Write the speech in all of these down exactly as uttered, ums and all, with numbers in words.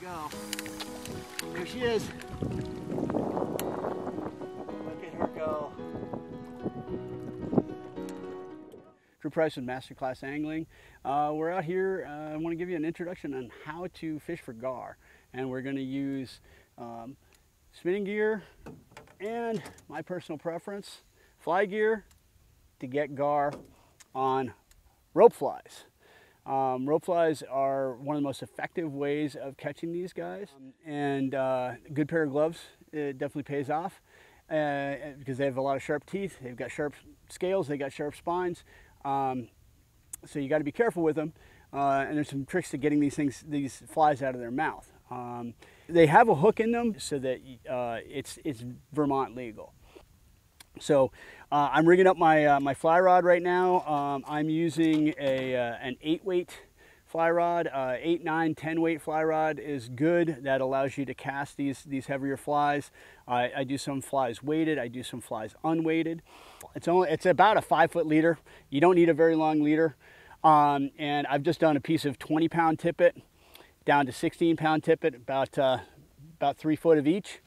go. There she is. Look at her go. Drew Price with Masterclass Angling. Uh, we're out here. Uh, I want to give you an introduction on how to fish for gar. And we're going to use um, spinning gear and, my personal preference, fly gear to get gar on rope flies. Um, rope flies are one of the most effective ways of catching these guys, and uh, a good pair of gloves, it definitely pays off uh, because they have a lot of sharp teeth, they've got sharp scales, they got sharp spines, um, so you got to be careful with them, uh, and there's some tricks to getting these things, these flies out of their mouth. Um, they have a hook in them so that uh, it's, it's Vermont legal. So uh, I'm rigging up my, uh, my fly rod right now. Um, I'm using a, uh, an eight weight fly rod. Uh, eight, nine, ten weight fly rod is good. That allows you to cast these, these heavier flies. I, I do some flies weighted. I do some flies unweighted. It's, only, it's about a five foot leader. You don't need a very long leader. Um, and I've just done a piece of twenty pound tippet down to sixteen pound tippet, about, uh, about three foot of each,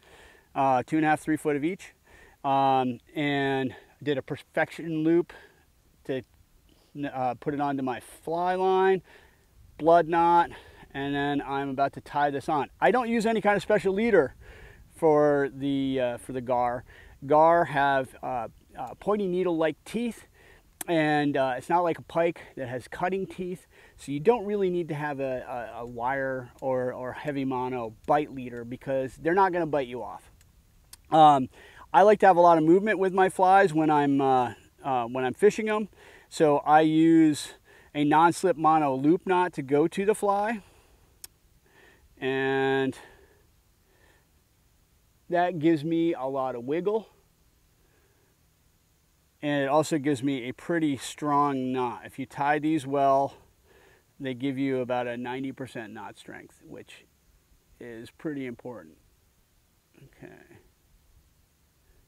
uh, two and a half, three foot of each. Um, and did a perfection loop to uh, put it onto my fly line, blood knot, and then I'm about to tie this on. I don't use any kind of special leader for the uh, for the gar. Gar have uh, uh, pointy needle-like teeth, and uh, it's not like a pike that has cutting teeth, so you don't really need to have a, a, a wire or, or heavy mono bite leader because they're not going to bite you off. Um, I like to have a lot of movement with my flies when I'm, uh, uh, when I'm fishing them. So I use a non-slip mono loop knot to go to the fly. And that gives me a lot of wiggle. And it also gives me a pretty strong knot. If you tie these well, they give you about a ninety percent knot strength, which is pretty important. Okay.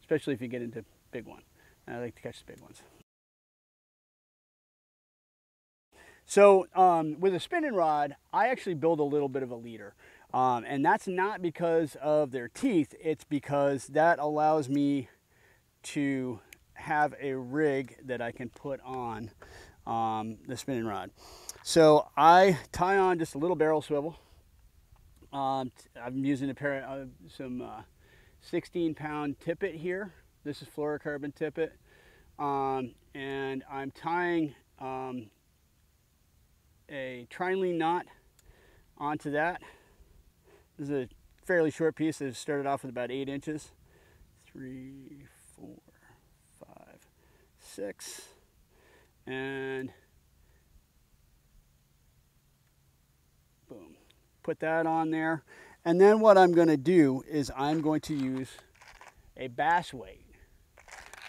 Especially if you get into big one. I like to catch the big ones. So um, with a spinning rod, I actually build a little bit of a leader. Um, and that's not because of their teeth, it's because that allows me to have a rig that I can put on um, the spinning rod. So I tie on just a little barrel swivel. Um, I'm using a pair of some uh, sixteen pound tippet here. This is fluorocarbon tippet. Um, and I'm tying um, a trilene knot onto that. This is a fairly short piece that started off with about eight inches. Three, four, five, six. And boom. Put that on there. And then what I'm going to do is I'm going to use a bass weight.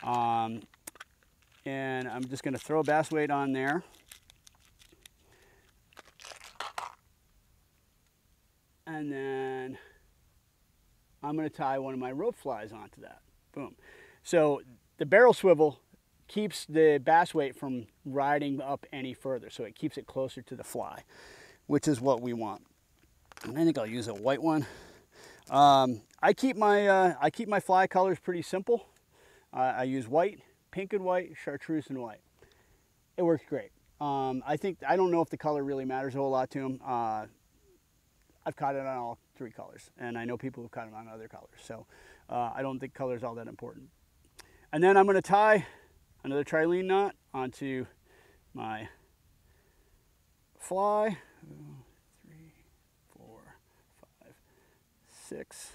Um, and I'm just going to throw bass weight on there. And then I'm going to tie one of my rope flies onto that. Boom. So the barrel swivel keeps the bass weight from riding up any further. So it keeps it closer to the fly, which is what we want. I think I'll use a white one. Um, I keep my uh, I keep my fly colors pretty simple. Uh, I use white, pink and white, chartreuse and white. It works great. Um, I think I don't know if the color really matters a whole lot to them. Uh, I've caught it on all three colors, and I know people who've caught it on other colors. So uh, I don't think color's all that important. And then I'm going to tie another trilene knot onto my fly. Six.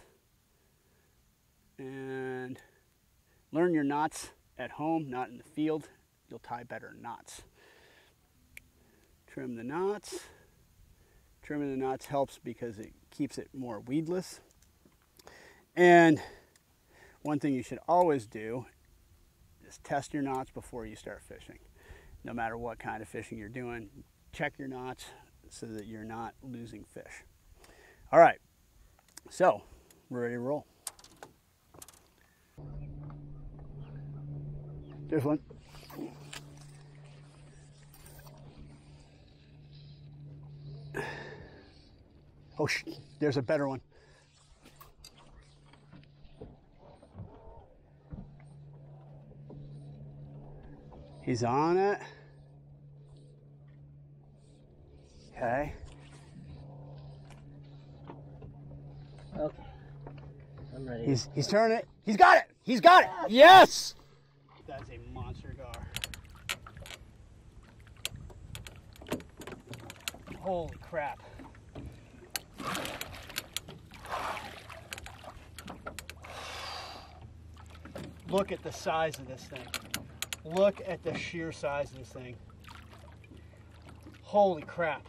And learn your knots at home, not in the field. You'll tie better knots. Trim the knots. Trimming the knots helps because it keeps it more weedless. And one thing you should always do is test your knots before you start fishing. No matter what kind of fishing you're doing, check your knots so that you're not losing fish. All right. So, we're ready to roll. There's one. Oh, sh there's a better one. He's on it. Okay. Okay. I'm ready. He's he's turning it. He's got it. He's got it. Yes. That's a monster gar. Holy crap. Look at the size of this thing. Look at the sheer size of this thing. Holy crap.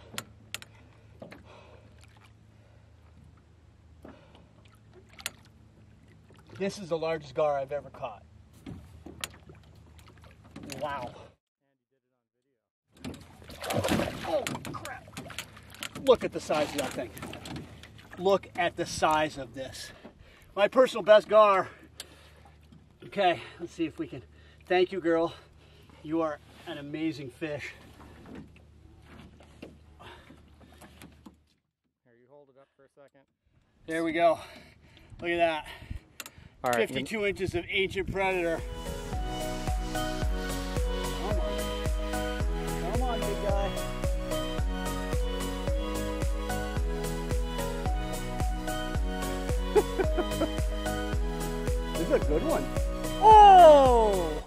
This is the largest gar I've ever caught. Wow. Holy crap. Look at the size of that thing. Look at the size of this. My personal best gar. Okay, let's see if we can. Thank you, girl. You are an amazing fish. Here, you hold it up for a second. There we go. Look at that. All right, fifty-two inches of ancient predator. Come on. Come on, big guy. This is a good one. Oh!